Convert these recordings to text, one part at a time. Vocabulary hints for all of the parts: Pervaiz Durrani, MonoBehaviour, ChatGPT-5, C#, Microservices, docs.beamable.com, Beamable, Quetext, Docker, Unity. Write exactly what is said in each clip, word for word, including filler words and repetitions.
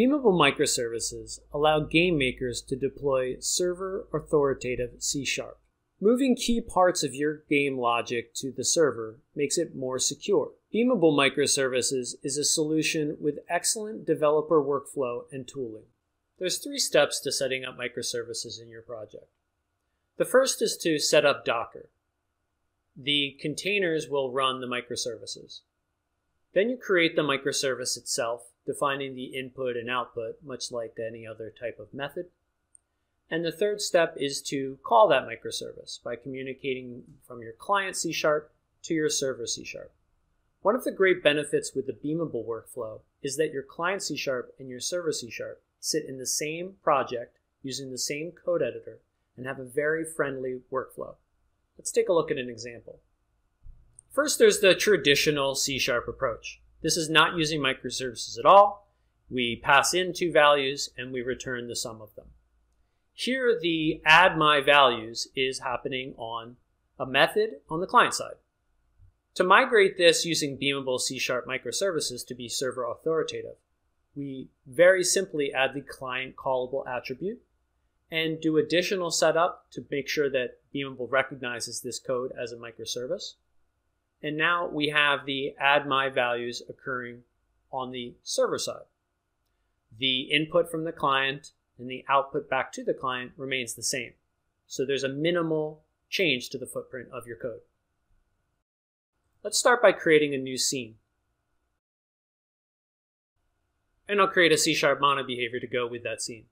Beamable microservices allow game makers to deploy server-authoritative C sharp. Moving key parts of your game logic to the server makes it more secure. Beamable microservices is a solution with excellent developer workflow and tooling. There's three steps to setting up microservices in your project. The first is to set up Docker. The containers will run the microservices. Then you create the microservice itself, defining the input and output, much like any other type of method. And the third step is to call that microservice by communicating from your client C sharp to your server C sharp. One of the great benefits with the Beamable workflow is that your client C sharp and your server C sharp sit in the same project using the same code editor and have a very friendly workflow. Let's take a look at an example. First, there's the traditional C sharp approach. This is not using microservices at all. We pass in two values and we return the sum of them. Here, the add my values is happening on a method on the client side. To migrate this using Beamable C sharp microservices to be server authoritative, we very simply add the client callable attribute and do additional setup to make sure that Beamable recognizes this code as a microservice. And now we have the add my values occurring on the server side. The input from the client and the output back to the client remains the same. So there's a minimal change to the footprint of your code. Let's start by creating a new scene. And I'll create a C sharp MonoBehaviour to go with that scene.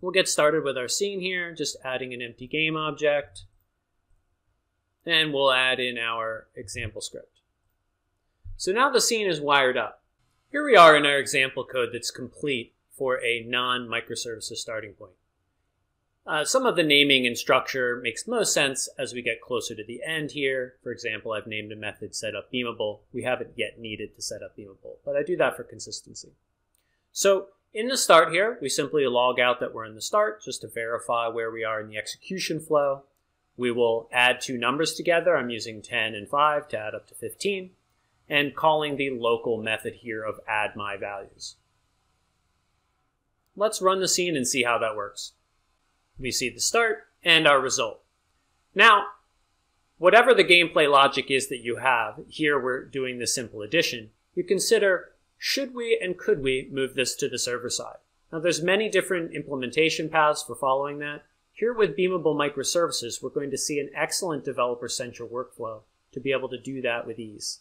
We'll get started with our scene here, just adding an empty game object. And we'll add in our example script. So now the scene is wired up. Here we are in our example code that's complete for a non-microservices starting point. Uh, some of the naming and structure makes most sense as we get closer to the end here. For example, I've named a method setUpBeamable. We haven't yet needed to set up Beamable, but I do that for consistency. So in the start here, we simply log out that we're in the start just to verify where we are in the execution flow. We will add two numbers together. I'm using ten and five to add up to fifteen, and calling the local method here of add my values. Let's run the scene and see how that works. We see the start and our result. Now, whatever the gameplay logic is that you have, here we're doing the simple addition, you consider should we and could we move this to the server side? Now there's many different implementation paths for following that. Here with Beamable microservices, we're going to see an excellent developer-central workflow to be able to do that with ease.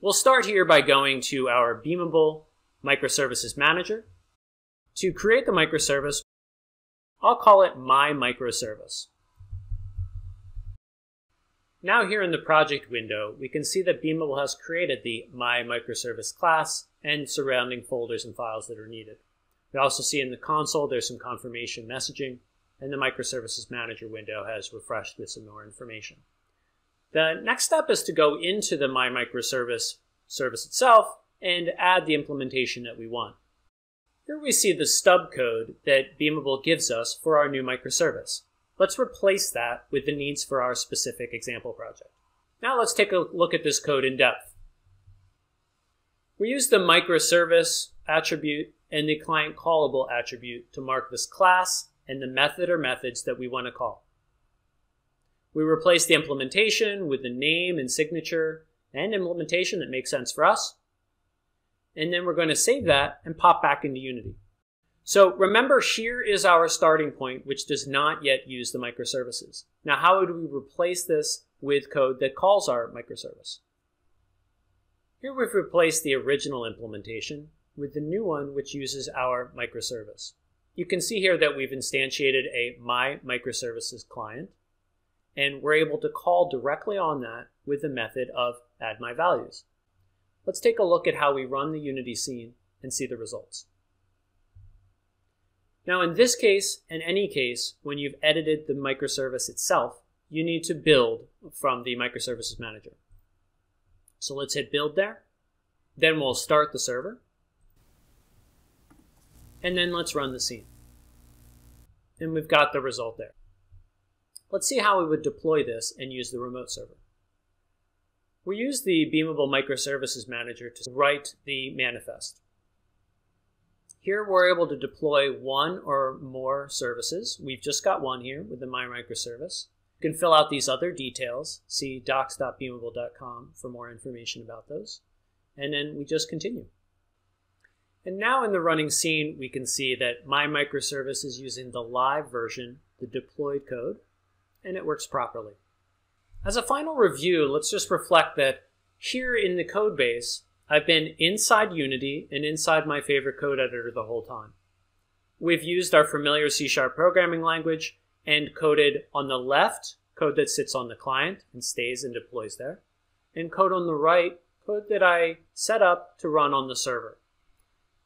We'll start here by going to our Beamable microservices manager. To create the microservice, I'll call it my microservice. Now here in the project window, we can see that Beamable has created the my microservice class and surrounding folders and files that are needed. We also see in the console there's some confirmation messaging, and the microservices manager window has refreshed with some more information. The next step is to go into the My Microservice service itself and add the implementation that we want. Here we see the stub code that Beamable gives us for our new microservice. Let's replace that with the needs for our specific example project. Now let's take a look at this code in depth. We use the microservice attribute and the client callable attribute to mark this class and the method or methods that we want to call. We replace the implementation with the name and signature and implementation that makes sense for us. And then we're going to save that and pop back into Unity. So remember, here is our starting point, which does not yet use the microservices. Now, how would we replace this with code that calls our microservice? Here we've replaced the original implementation with the new one, which uses our microservice. You can see here that we've instantiated a My Microservices client, and we're able to call directly on that with the method of add my values. Let's take a look at how we run the Unity scene and see the results. Now in this case, and any case, when you've edited the microservice itself, you need to build from the microservices manager. So let's hit build there. Then we'll start the server. And then let's run the scene. And we've got the result there. Let's see how we would deploy this and use the remote server. We use the Beamable Microservices Manager to write the manifest. Here we're able to deploy one or more services. We've just got one here with the My Microservice. You can fill out these other details. See docs dot beamable dot com for more information about those. And then we just continue. And now in the running scene, we can see that My Microservice is using the live version, the deployed code, and it works properly. As a final review, let's just reflect that here in the code base, I've been inside Unity and inside my favorite code editor the whole time. We've used our familiar C sharp programming language and coded on the left, code that sits on the client and stays and deploys there, and code on the right, code that I set up to run on the server.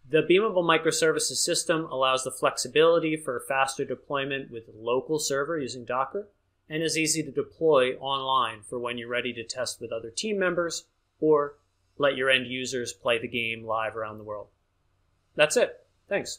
The Beamable Microservices system allows the flexibility for faster deployment with local server using Docker, and is easy to deploy online for when you're ready to test with other team members or let your end users play the game live around the world. That's it. Thanks.